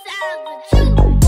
inside of the truth.